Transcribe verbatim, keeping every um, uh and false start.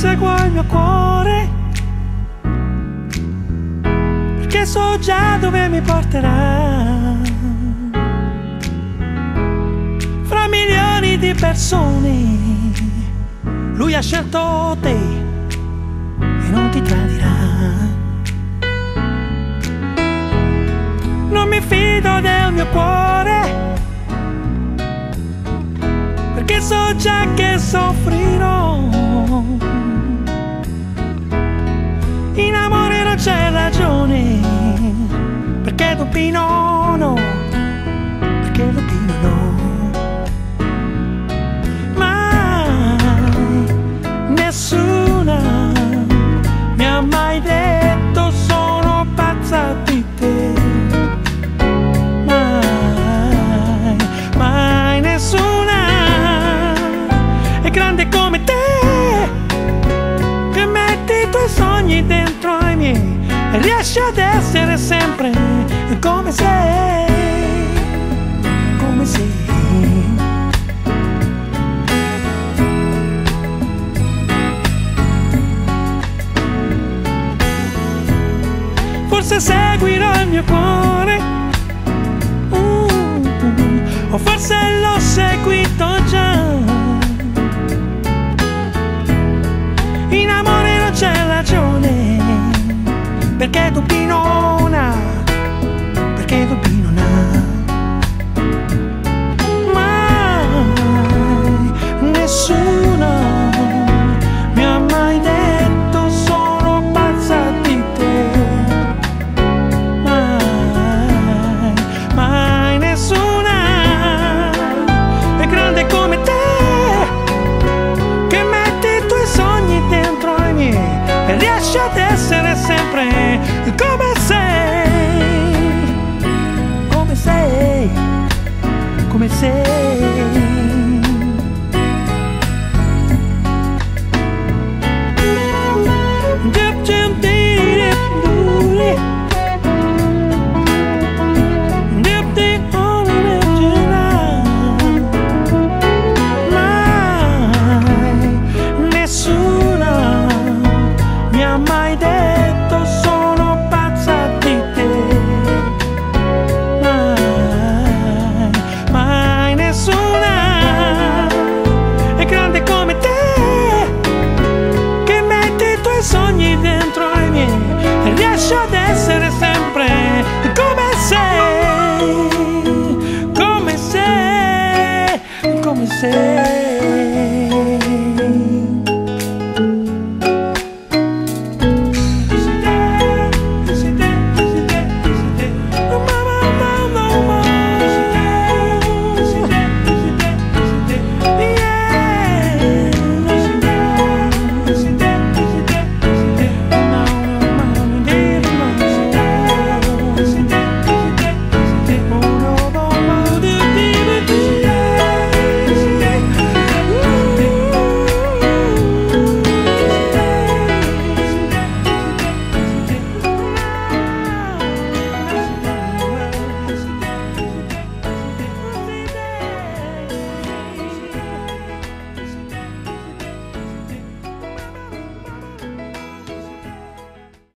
segua il mio cuore, perché so già dove mi porterà, fra milioni di persone lui ha scelto te e non ti tradirà. Non mi fido del mio cuore, perché so già che soffrirò. In amore non c'è ragione, perché tu Pino no, perché tu Pino no. Mai nessuna mi ha mai detto sono pazza di te. Mai, mai nessuna è grande come te, che metti i tuoi sogni dentro e riesci ad essere sempre come sei, come sei. Forse seguirò il mio cuore, uh, o forse l'ho seguito già. In amore non c'è ragione, perché tu Pino no, perché tu Pino no. Mai nessuno mi ha mai detto sono pazza di te. Mai, mai nessuna è grande come te, che metti i tuoi sogni dentro ai miei e riesci ad essere sempre come sei, come sei, come sei. Mai nessuno mi ha mai detto